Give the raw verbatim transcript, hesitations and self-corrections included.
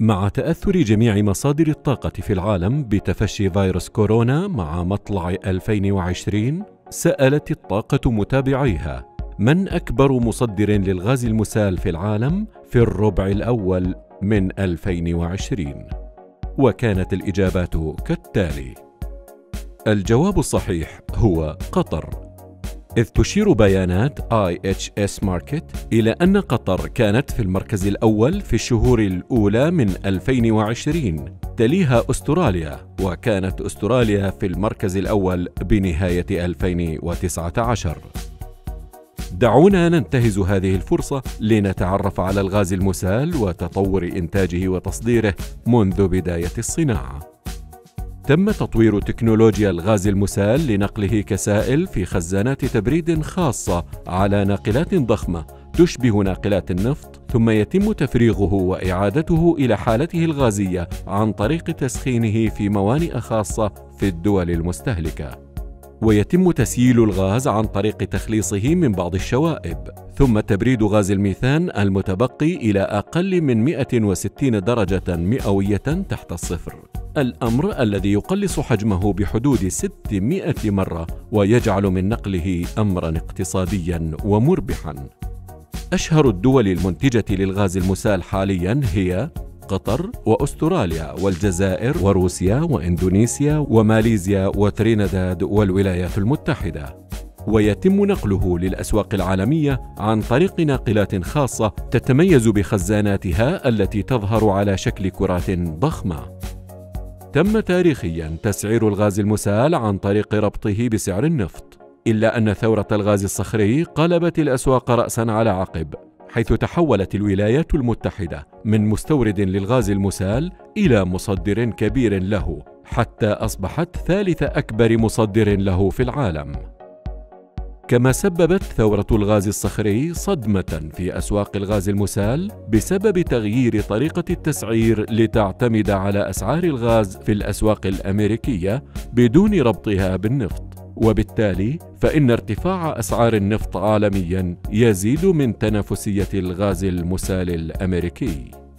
مع تأثر جميع مصادر الطاقة في العالم بتفشي فيروس كورونا مع مطلع ألفين وعشرين، سألت الطاقة متابعيها: من أكبر مصدر للغاز المسال في العالم في الربع الأول من ألفين وعشرين؟ وكانت الإجابات كالتالي: الجواب الصحيح هو قطر، إذ تشير بيانات آي إتش إس Markit إلى أن قطر كانت في المركز الأول في الشهور الأولى من ألفين وعشرين، تليها أستراليا، وكانت أستراليا في المركز الأول بنهاية ألفين وتسعة عشر. دعونا ننتهز هذه الفرصة لنتعرف على الغاز المسال وتطور إنتاجه وتصديره منذ بداية الصناعة. تم تطوير تكنولوجيا الغاز المسال لنقله كسائل في خزانات تبريد خاصة على ناقلات ضخمة تشبه ناقلات النفط، ثم يتم تفريغه وإعادته إلى حالته الغازية عن طريق تسخينه في موانئ خاصة في الدول المستهلكة. ويتم تسييل الغاز عن طريق تخليصه من بعض الشوائب، ثم تبريد غاز الميثان المتبقي إلى أقل من مئة وستين درجة مئوية تحت الصفر، الأمر الذي يقلص حجمه بحدود ستمئة مرة ويجعل من نقله أمراً اقتصادياً ومربحاً. أشهر الدول المنتجة للغاز المسال حالياً هي قطر وأستراليا والجزائر وروسيا وإندونيسيا وماليزيا وترينيداد والولايات المتحدة. ويتم نقله للأسواق العالمية عن طريق ناقلات خاصة تتميز بخزاناتها التي تظهر على شكل كرات ضخمة. تم تاريخياً تسعير الغاز المسال عن طريق ربطه بسعر النفط، إلا أن ثورة الغاز الصخري قلبت الأسواق رأساً على عقب، حيث تحولت الولايات المتحدة من مستورد للغاز المسال إلى مصدر كبير له، حتى أصبحت ثالث أكبر مصدر له في العالم. كما سببت ثورة الغاز الصخري صدمة في أسواق الغاز المسال بسبب تغيير طريقة التسعير لتعتمد على أسعار الغاز في الأسواق الأمريكية بدون ربطها بالنفط، وبالتالي فإن ارتفاع أسعار النفط عالمياً يزيد من تنافسية الغاز المسال الأمريكي.